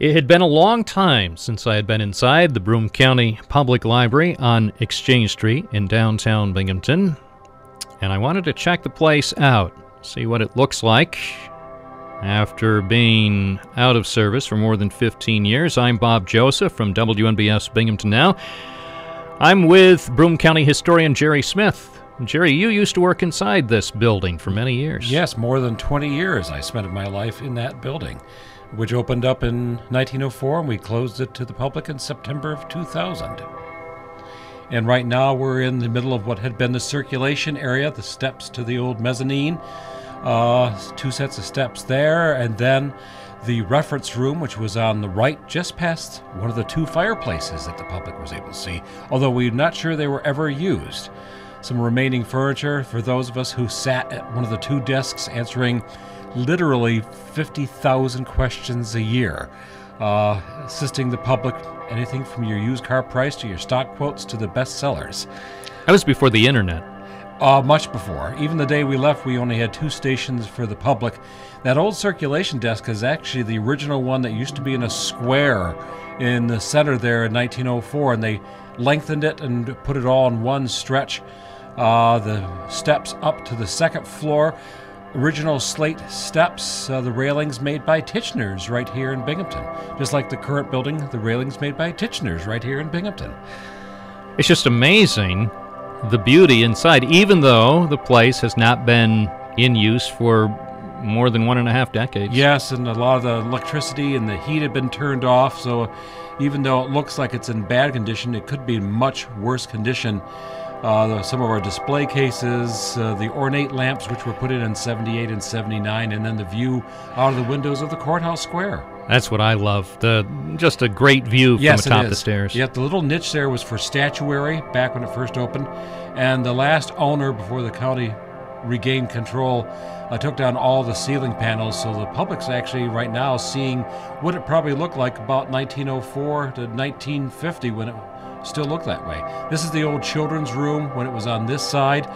It had been a long time since I had been inside the Broome County Public Library on Exchange Street in downtown Binghamton, and I wanted to check the place out, see what it looks like. After being out of service for more than 15 years, I'm Bob Joseph from WNBF's Binghamton Now. I'm with Broome County historian Gerald Smith. Jerry, you used to work inside this building for many years. Yes, more than 20 years I spent my life in that building, which opened up in 1904 and we closed it to the public in September of 2000. And right now we're in the middle of what had been the circulation area, the steps to the old mezzanine, two sets of steps there, and then the reference room, which was on the right just past one of the two fireplaces that the public was able to see, although we're not sure they were ever used. Some remaining furniture for those of us who sat at one of the two desks answering literally 50,000 questions a year, assisting the public, anything from your used car price to your stock quotes to the best sellers. That was before the internet. Much before. Even the day we left, we only had two stations for the public. That old circulation desk is actually the original one that used to be in a square in the center there in 1904, and they lengthened it and put it all in one stretch. The steps up to the second floor, original slate steps, the railings made by Tichenor's right here in Binghamton. Just like the current building, the railings made by Tichenor's right here in Binghamton. It's just amazing the beauty inside, even though the place has not been in use for more than 1.5 decades. Yes, and a lot of the electricity and the heat had been turned off, so even though it looks like it's in bad condition, it could be in much worse condition. Some of our display cases, the ornate lamps which were put in 78 and 79, and then the view out of the windows of the courthouse square. That's what I love, just a great view from atop the stairs. Yet the little niche there was for statuary back when it first opened, and the last owner before the county regained control took down all the ceiling panels, so the public's actually right now seeing what it probably looked like about 1904 to 1950 when it still looked that way. This is the old children's room when it was on this side.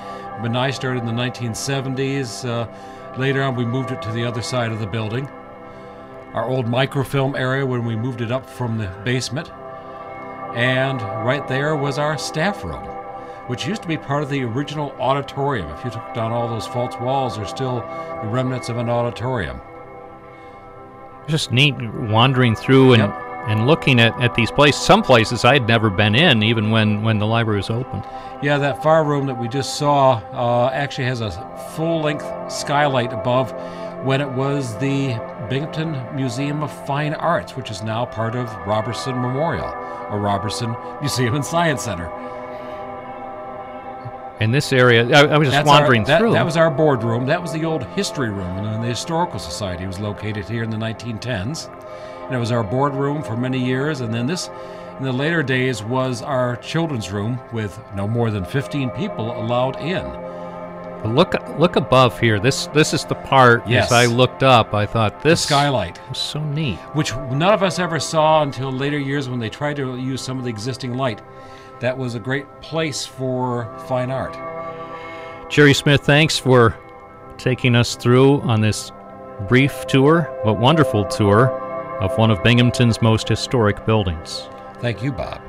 When I started in the 1970s, later on we moved it to the other side of the building. Our old microfilm area when we moved it up from the basement. And right there was our staff room, which used to be part of the original auditorium. If you took down all those false walls, there's still the remnants of an auditorium. Just neat wandering through and looking at these places. Some places I had never been in, even when the library was open. Yeah, that far room that we just saw actually has a full-length skylight above when it was the Binghamton Museum of Fine Arts, which is now part of Roberson Memorial, or Roberson Museum and Science Center. In this area, I was just wandering through. That was our boardroom. That was the old history room, and the Historical Society was located here in the 1910s. And it was our boardroom for many years, and then this, in the later days, was our children's room with no more than 15 people allowed in. But look above here. This is the part. Yes. As I looked up, I thought this the skylight was so neat, which none of us ever saw until later years when they tried to use some of the existing light. That was a great place for fine art. Jerry Smith, thanks for taking us through on this brief tour, but wonderful tour of one of Binghamton's most historic buildings. Thank you, Bob.